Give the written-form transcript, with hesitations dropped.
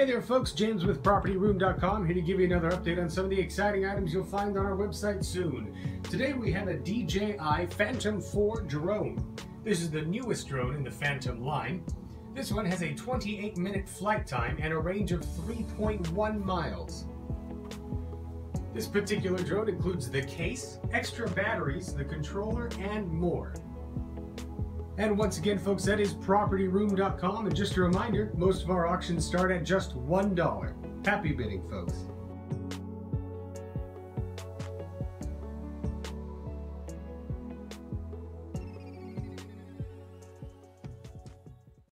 Hey there folks, James with PropertyRoom.com here to give you another update on some of the exciting items you'll find on our website soon. Today we have a DJI Phantom 4 drone. This is the newest drone in the Phantom line. This one has a 28-minute flight time and a range of 3.1 miles. This particular drone includes the case, extra batteries, the controller, and more. And once again, folks, that is PropertyRoom.com. And just a reminder, most of our auctions start at just $1. Happy bidding, folks.